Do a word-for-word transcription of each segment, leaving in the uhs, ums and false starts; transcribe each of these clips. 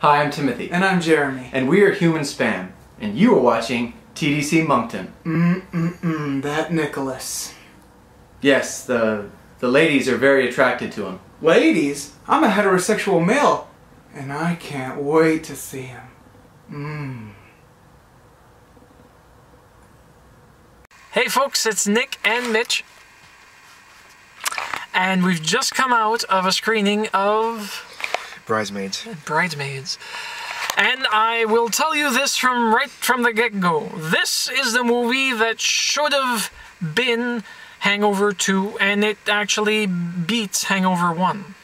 Hi, I'm Timothy. And I'm Jeremy. And we are Human Spam. And you are watching T D C Moncton. Mm-mm-mm, that Nicholas. Yes, the, the ladies are very attracted to him. Ladies? I'm a heterosexual male. And I can't wait to see him. Mmm. Hey folks, it's Nick and Mitch. And we've just come out of a screening of... Bridesmaids. Bridesmaids. And I will tell you this from right from the get-go. This is the movie that should have been Hangover two, and it actually beats Hangover one.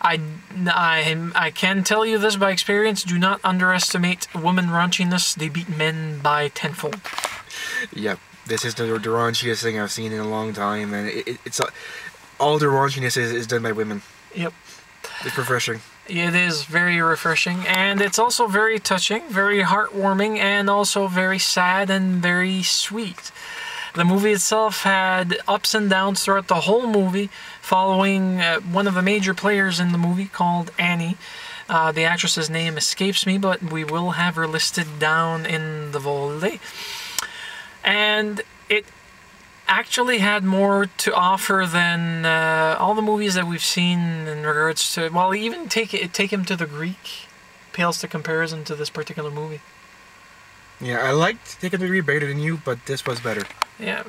I, I, I can tell you this by experience, do not underestimate women raunchiness. They beat men by tenfold. Yep. This is the, the raunchiest thing I've seen in a long time, and it, it, it's all the raunchiness is, is done by women. Yep. It's refreshing. It is very refreshing, and it's also very touching, very heartwarming, and also very sad and very sweet. The movie itself had ups and downs throughout the whole movie, following uh, one of the major players in the movie called Annie. Uh, the actress's name escapes me, but we will have her listed down in the volley. And it actually had more to offer than uh, all the movies that we've seen in regards to, well, even Take it, Take Him to the Greek pales to comparison to this particular movie. Yeah, I liked Take Him to the Greek better than you, but this was better. Yeah.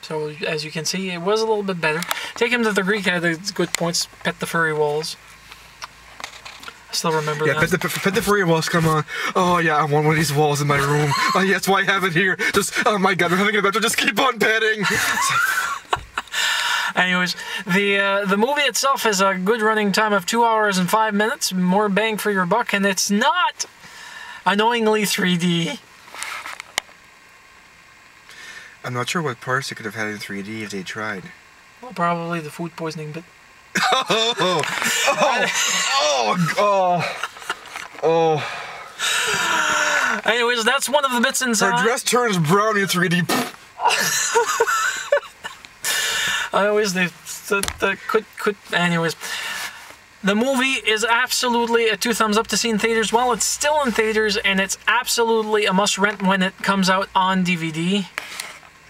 So, as you can see, it was a little bit better. Take Him to the Greek had its good points. Pet the furry walls. I still remember yeah, that. Yeah, pet the, pet the furry walls, come on. Oh yeah, I want one of these walls in my room. Oh yeah, that's why I have it here. Just, oh my god, I'm having a better, just keep on petting. Anyways, the uh, the movie itself is a good running time of two hours and five minutes. More bang for your buck, and it's not annoyingly three D. I'm not sure what parts it could have had in three D if they tried. Well, probably the food poisoning bit. Oh, oh, oh, oh, oh, oh. Anyways, that's one of the bits inside. Her dress turns brown in three D. I always the the could could. Anyways, the movie is absolutely a two thumbs up to see in theaters. Well, it's still in theaters, and it's absolutely a must rent when it comes out on D V D.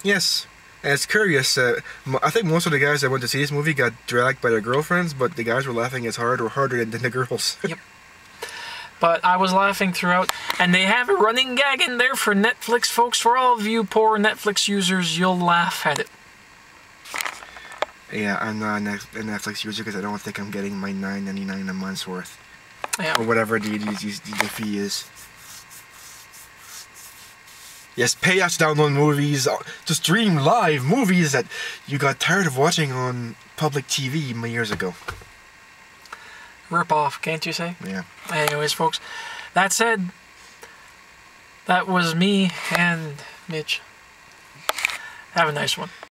Yes. And it's curious, uh, I think most of the guys that went to see this movie got dragged by their girlfriends, but the guys were laughing as hard or harder than the girls. Yep. But I was laughing throughout, and they have a running gag in there for Netflix folks. For all of you poor Netflix users, you'll laugh at it. Yeah, I'm not a Netflix user because I don't think I'm getting my nine ninety-nine a month's worth. Yeah. Or whatever the, the, the, the fee is. Yes, pay us to download movies, to stream live movies that you got tired of watching on public T V years ago. Rip off, can't you say? Yeah. Anyways, folks, that said, that was me and Mitch. Have a nice one.